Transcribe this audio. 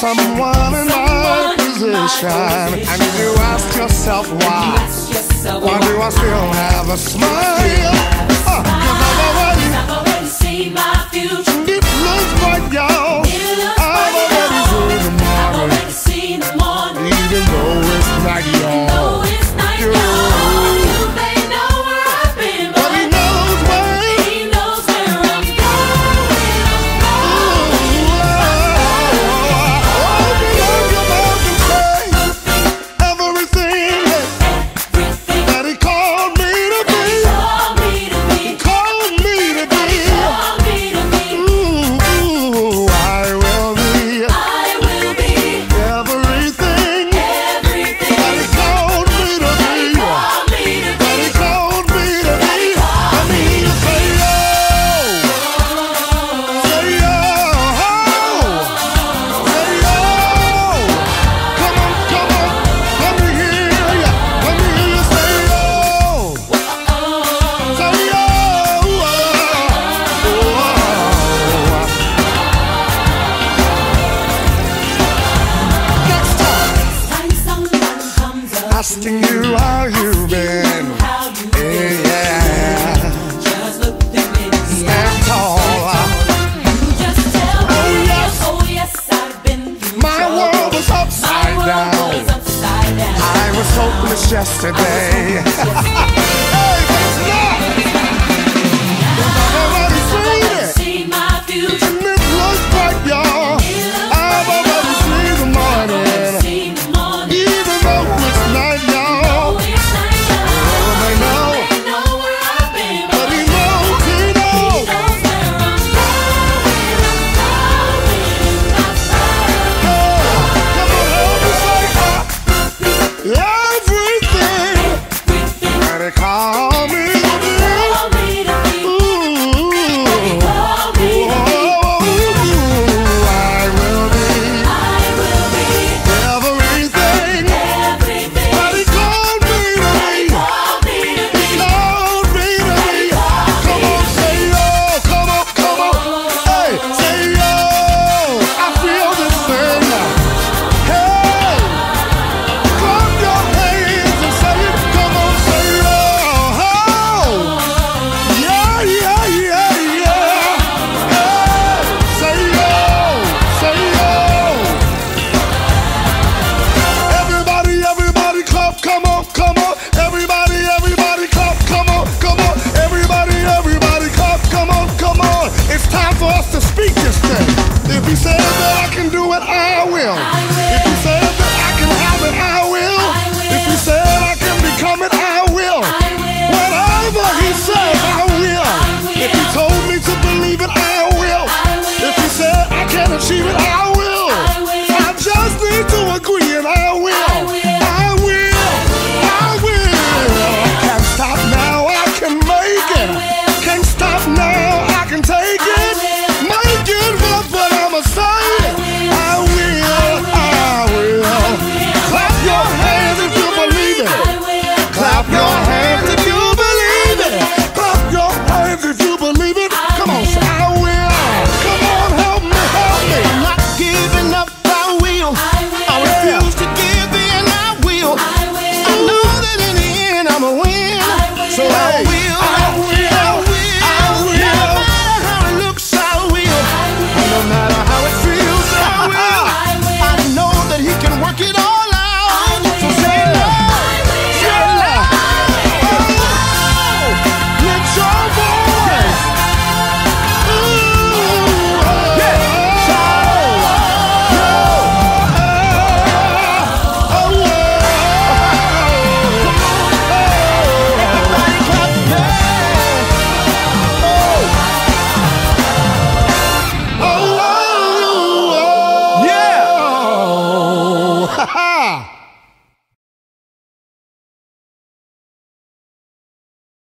someone in my position, and you ask yourself why, do I still have a smile? Cause I've already seen my future. It looks bright, y'all. I've already seen the morning, even though it's not y'all. Asking you how you've been, just look them in the stand tall, and you just tell me, oh yes, I've been through my trouble. World was upside down. I was hopeless yesterday. If he says that I can do it, I will.